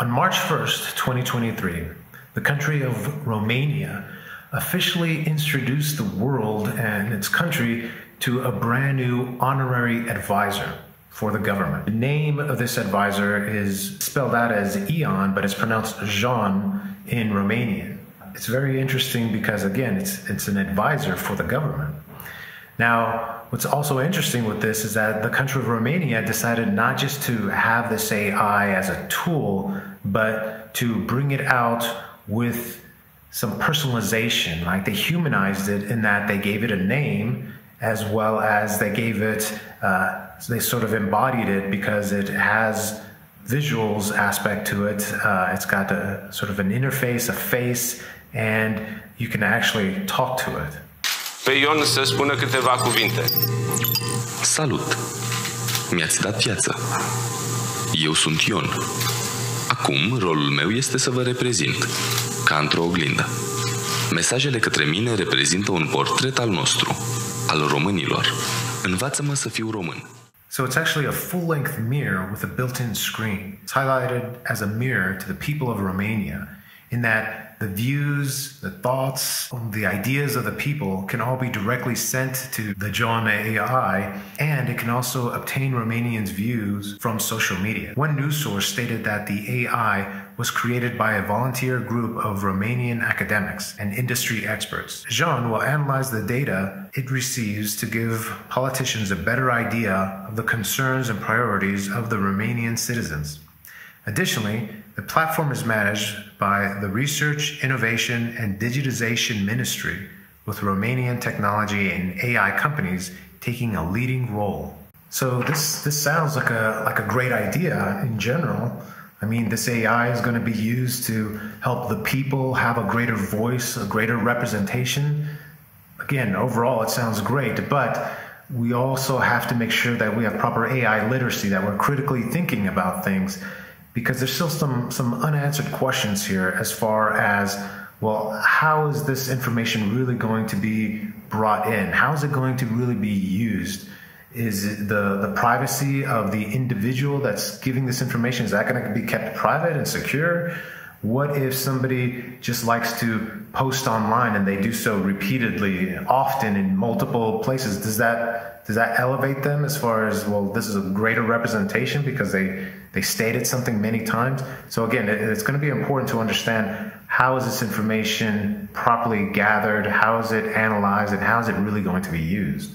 On March 1st, 2023, the country of Romania officially introduced the world and its country to a brand new honorary advisor for the government. The name of this advisor is spelled out as Ion, but it's pronounced Jean in Romanian. It's very interesting because, again, it's an advisor for the government. Now, what's also interesting with this is that the country of Romania decided not just to have this AI as a tool, but to bring it out with some personalization. Like, they humanized it in that they gave it a name, as well as they gave it, they sort of embodied it because it has visuals aspect to it. It's got a sort of an interface, a face, and you can actually talk to it. Pe Ion să spună câteva cuvinte. Salut! Mi-ați dat viață. Eu sunt Ion. Acum, rolul meu este să vă reprezint, ca într-o oglindă. Mesajele către mine reprezintă un portret al nostru, al românilor. Învață-mă să fiu român. So it's actually a full-length mirror with a built-in screen. It's highlighted as a mirror to the people of Romania, in that the views, the thoughts, the ideas of the people can all be directly sent to the John AI, and it can also obtain Romanians' views from social media. One news source stated that the AI was created by a volunteer group of Romanian academics and industry experts. Jean will analyze the data it receives to give politicians a better idea of the concerns and priorities of the Romanian citizens. Additionally, the platform is managed by the Research, Innovation, and Digitization Ministry, with Romanian technology and AI companies taking a leading role. So this sounds like a great idea in general. I mean, this AI is going to be used to help the people have a greater voice, a greater representation. Again, overall, it sounds great, but we also have to make sure that we have proper AI literacy, that we're critically thinking about things, because there's still some unanswered questions here as far as, well, how is this information really going to be brought in? How is it going to really be used? Is it the privacy of the individual that's giving this information, is that going to be kept private and secure? What if somebody just likes to post online and they do so repeatedly, often in multiple places? Does that elevate them as far as, well, this is a greater representation because they stated something many times? So again, it's going to be important to understand, how is this information properly gathered? How is it analyzed? And how is it really going to be used?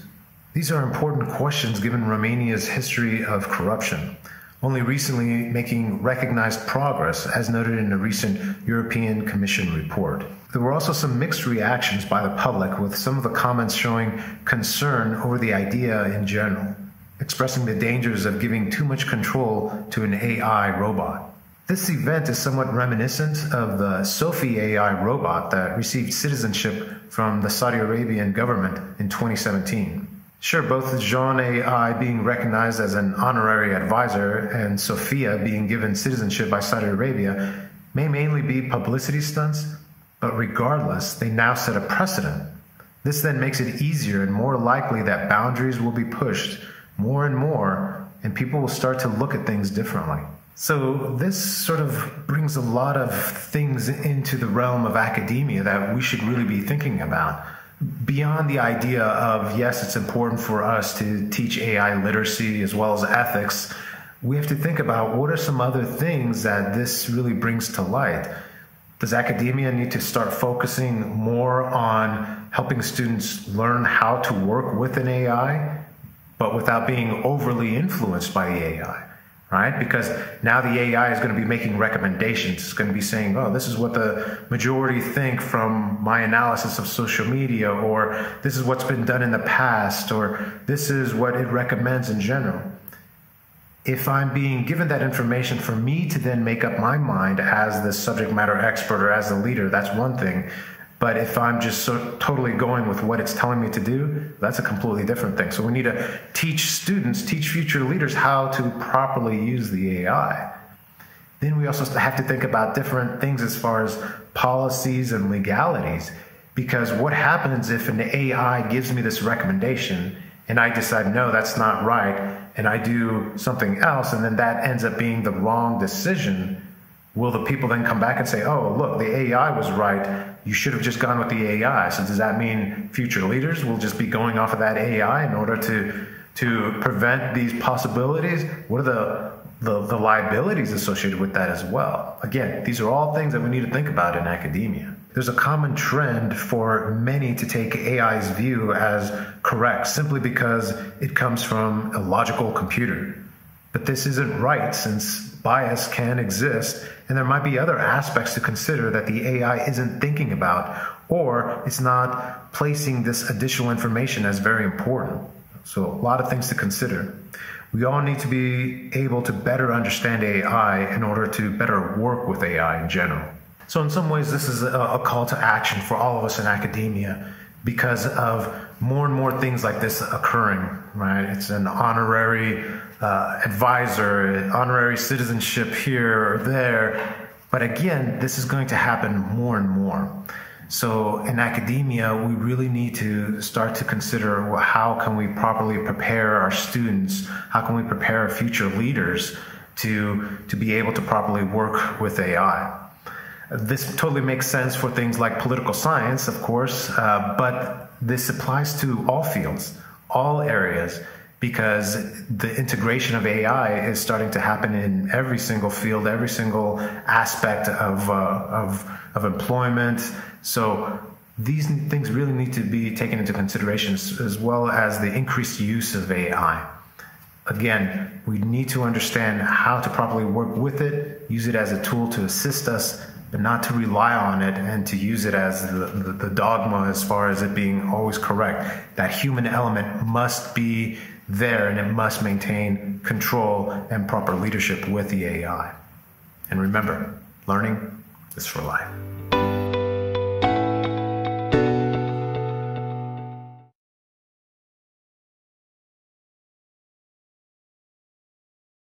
These are important questions given Romania's history of corruption, only recently making recognized progress, as noted in a recent European Commission report. There were also some mixed reactions by the public, with some of the comments showing concern over the idea in general, expressing the dangers of giving too much control to an AI robot. This event is somewhat reminiscent of the Sophia AI robot that received citizenship from the Saudi Arabian government in 2017. Sure, both Jean AI being recognized as an honorary advisor and Sophia being given citizenship by Saudi Arabia may mainly be publicity stunts, but regardless, they now set a precedent. This then makes it easier and more likely that boundaries will be pushed more and more, and people will start to look at things differently. So this sort of brings a lot of things into the realm of academia that we should really be thinking about. Beyond the idea of, yes, it's important for us to teach AI literacy as well as ethics, we have to think about, what are some other things that this really brings to light? Does academia need to start focusing more on helping students learn how to work with an AI, but without being overly influenced by the AI, right? Because now the AI is going to be making recommendations. It's going to be saying, oh, this is what the majority think from my analysis of social media, or this is what's been done in the past, or this is what it recommends in general. If I'm being given that information for me to then make up my mind as the subject matter expert or as the leader, that's one thing. But if I'm just so totally going with what it's telling me to do, that's a completely different thing. So we need to teach students, teach future leaders how to properly use the AI. Then we also have to think about different things as far as policies and legalities, because what happens if an AI gives me this recommendation and I decide, no, that's not right, and I do something else, and then that ends up being the wrong decision? Will the people then come back and say, oh, look, the AI was right. You should have just gone with the AI. So does that mean future leaders will just be going off of that AI in order to prevent these possibilities? What are the liabilities associated with that as well? Again, these are all things that we need to think about in academia. There's a common trend for many to take AI's view as correct simply because it comes from a logical computer. But this isn't right, since bias can exist, and there might be other aspects to consider that the AI isn't thinking about, or it's not placing this additional information as very important. So a lot of things to consider. We all need to be able to better understand AI in order to better work with AI in general. So in some ways, this is a call to action for all of us in academia because of more and more things like this occurring, right? It's an honorary advisor, honorary citizenship here or there. But again, this is going to happen more and more. So in academia, we really need to start to consider how can we properly prepare our students? How can we prepare future leaders to be able to properly work with AI? This totally makes sense for things like political science, of course, but this applies to all fields, all areas, because the integration of AI is starting to happen in every single field, every single aspect of employment. So these things really need to be taken into consideration, as well as the increased use of AI. Again, we need to understand how to properly work with it, use it as a tool to assist us, but not to rely on it and to use it as the dogma as far as it being always correct. That human element must be there, and it must maintain control and proper leadership with the AI. And remember, learning is for life.